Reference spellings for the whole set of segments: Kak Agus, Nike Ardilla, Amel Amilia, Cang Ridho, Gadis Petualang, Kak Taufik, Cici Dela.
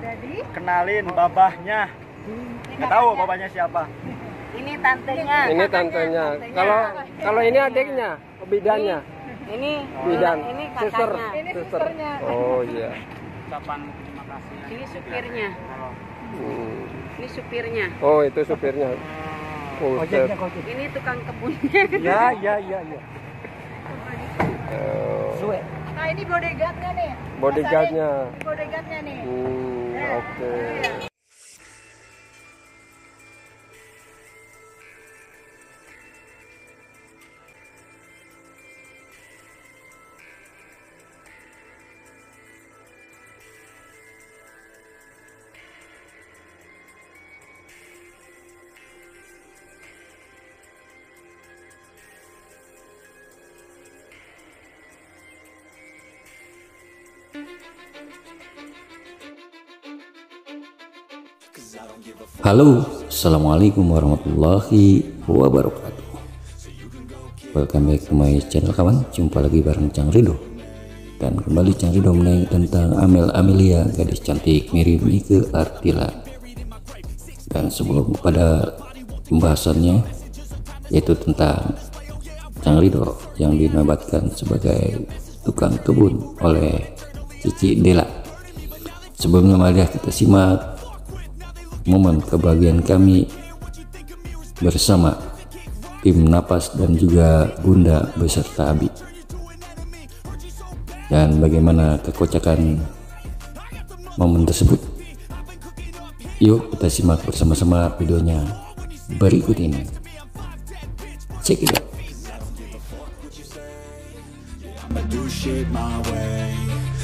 ada di? Kenalin babahnya. Nggak tahu babahnya siapa. Ini tantenya. Ini tantenya. Kalau ini adiknya, bidannya. Ini kakaknya. Ini susternya. Oh iya. Ucapan terima kasih. Ini supirnya. Ini supirnya. Oh, itu supirnya. Oh, ini tukang kebunnya. Ya. Nah, ini bodyguardnya nih. Bodyguardnya nih. Oke. Halo, assalamualaikum warahmatullahi wabarakatuh. Welcome back to my channel kawan. Jumpa lagi bareng Cang Ridho. Dan kembali Cang Ridho menyanyi tentang Amel Amilia, gadis cantik mirip Nike Ardilla. Dan sebelum pada pembahasannya, yaitu tentang Cang Ridho yang dinobatkan sebagai tukang kebun oleh Cici Dela. Sebelumnya mari kita simak momen kebahagiaan kami bersama tim napas dan juga bunda beserta abi, dan bagaimana kekocakan momen tersebut. Yuk kita simak bersama-sama videonya berikut ini. Check it out.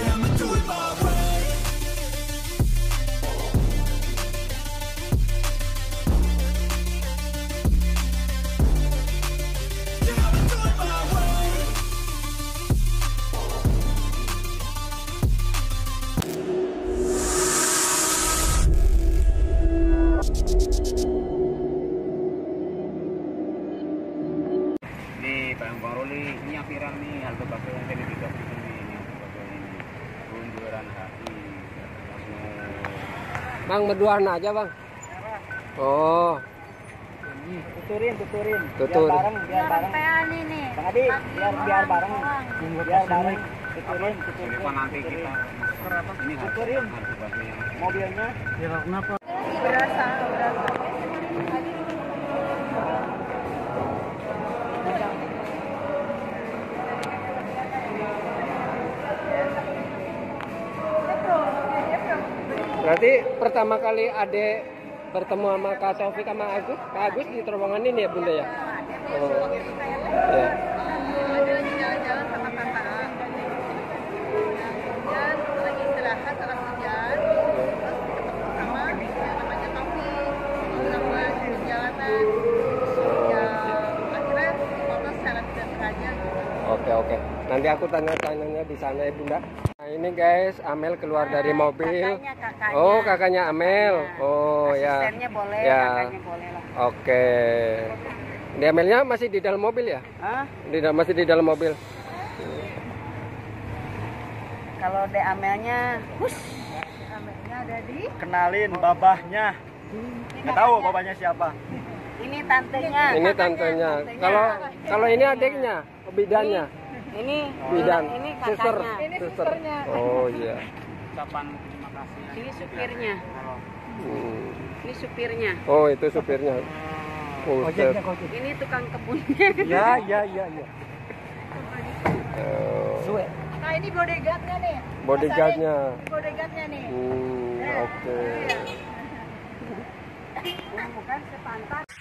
Yeah I'ma do it my way. Bang, berduaan aja bang. Oh. Tuturin. Biar bareng. Pean ini. Bang Adi, biar bareng. Biar bareng. Tuturin. Nanti kita. Ini tuturin. Mobilnya. Ya kenapa? Berasa. Berarti pertama kali Ade bertemu sama Kak Taufik sama Agus. Kak Agus di terowongan ini ya bunda ya? Oh. Ya. Jalan-jalan sama kakak. Dan lagi istirahat setelah hujan. Terus ketemu sama namanya Taufik. Sama di jalanan. Ya akhirnya foto secara tidak sengaja. Oke. Nanti aku tanya-tanyanya di sana ya bunda. Ini guys, Amel keluar dari mobil. Kakaknya. Oh, kakaknya Amel. Kakaknya. Oh ya. Asistennya boleh, ya. Kakaknya boleh lah. Oke. Di Amelnya masih di dalam mobil ya? Hah? Masih di dalam mobil. Kalau di Amelnya, hush. Amelnya ada di? Kenalin babahnya. Nggak tahu babahnya siapa. Ini tantenya. Ini tantenya. Kalau ini adiknya, bidannya. Ini kakaknya. Ini susternya. Oh iya. Ucapan terima kasih. Ini supirnya. Ini supirnya. Oh itu supirnya. Oh, ini tukang kebunnya. Ya. Nah ini bodyguardnya nih. Bodyguardnya nih. Oke. Bukan sepantas.